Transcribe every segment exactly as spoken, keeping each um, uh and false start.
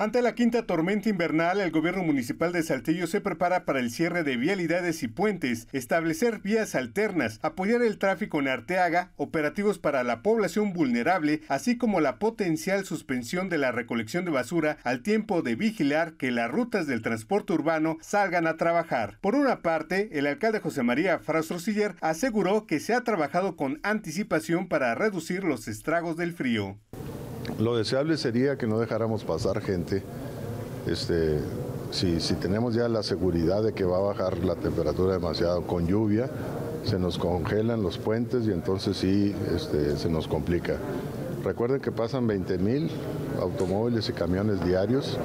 Ante la quinta tormenta invernal, el gobierno municipal de Saltillo se prepara para el cierre de vialidades y puentes, establecer vías alternas, apoyar el tráfico en Arteaga, operativos para la población vulnerable, así como la potencial suspensión de la recolección de basura al tiempo de vigilar que las rutas del transporte urbano salgan a trabajar. Por una parte, el alcalde José María Frastrosiller aseguró que se ha trabajado con anticipación para reducir los estragos del frío. Lo deseable sería que no dejáramos pasar gente, este, si, si tenemos ya la seguridad de que va a bajar la temperatura demasiado con lluvia, se nos congelan los puentes y entonces sí este, se nos complica. Recuerden que pasan veinte mil automóviles y camiones diarios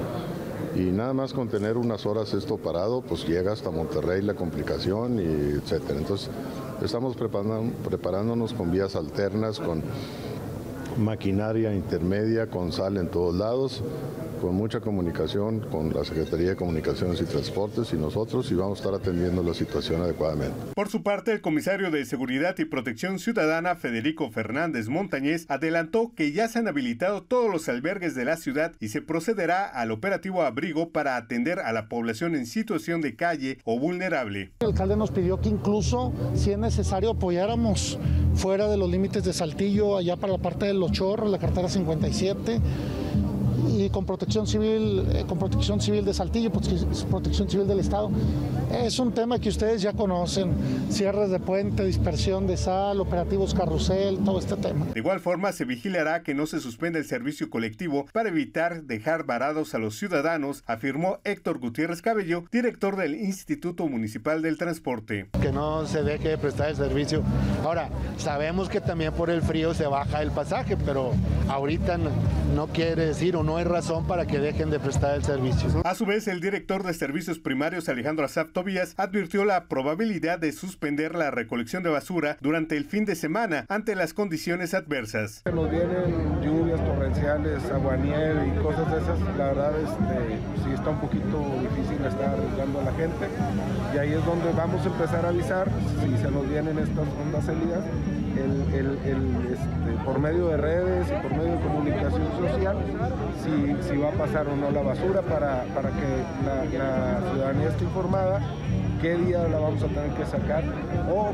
y nada más con tener unas horas esto parado, pues llega hasta Monterrey la complicación, y etcétera. Entonces estamos preparando, preparándonos con vías alternas, con maquinaria intermedia, con sal en todos lados, con mucha comunicación con la Secretaría de Comunicaciones y Transportes y nosotros, y vamos a estar atendiendo la situación adecuadamente. Por su parte, el comisario de Seguridad y Protección Ciudadana, Federico Fernández Montañez, adelantó que ya se han habilitado todos los albergues de la ciudad y se procederá al operativo abrigo para atender a la población en situación de calle o vulnerable. El alcalde nos pidió que incluso, si es necesario, apoyáramos fuera de los límites de Saltillo, allá para la parte de Los Chorros, la carretera cincuenta y siete, y con protección civil, con protección civil de Saltillo, protección civil del estado. Es un tema que ustedes ya conocen, cierres de puente, dispersión de sal, operativos carrusel, todo este tema. De igual forma, se vigilará que no se suspenda el servicio colectivo para evitar dejar varados a los ciudadanos, afirmó Héctor Gutiérrez Cabello, director del Instituto Municipal del Transporte. Que no se deje de prestar el servicio. Ahora, sabemos que también por el frío se baja el pasaje, pero ahorita no, no quiere decir o no es razón para que dejen de prestar el servicio. A su vez, el director de Servicios Primarios, Alejandro Azaf Tobías, advirtió la probabilidad de suspender la recolección de basura durante el fin de semana ante las condiciones adversas. Nos vienen lluvias torrenciales, aguanieve y cosas de esas. La verdad, este, sí está un poquito difícil estar arriesgando a la gente, y ahí es donde vamos a empezar a avisar si se nos vienen estas ondas helidas el, el, el, este, por medio de redes y por medio de comunicación social, si Si, si va a pasar o no la basura, para, para que la, la ciudadanía esté informada qué día la vamos a tener que sacar o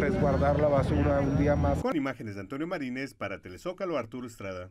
resguardar la basura un día más. Con imágenes de Antonio Marínez para Telezócalo, Arturo Estrada.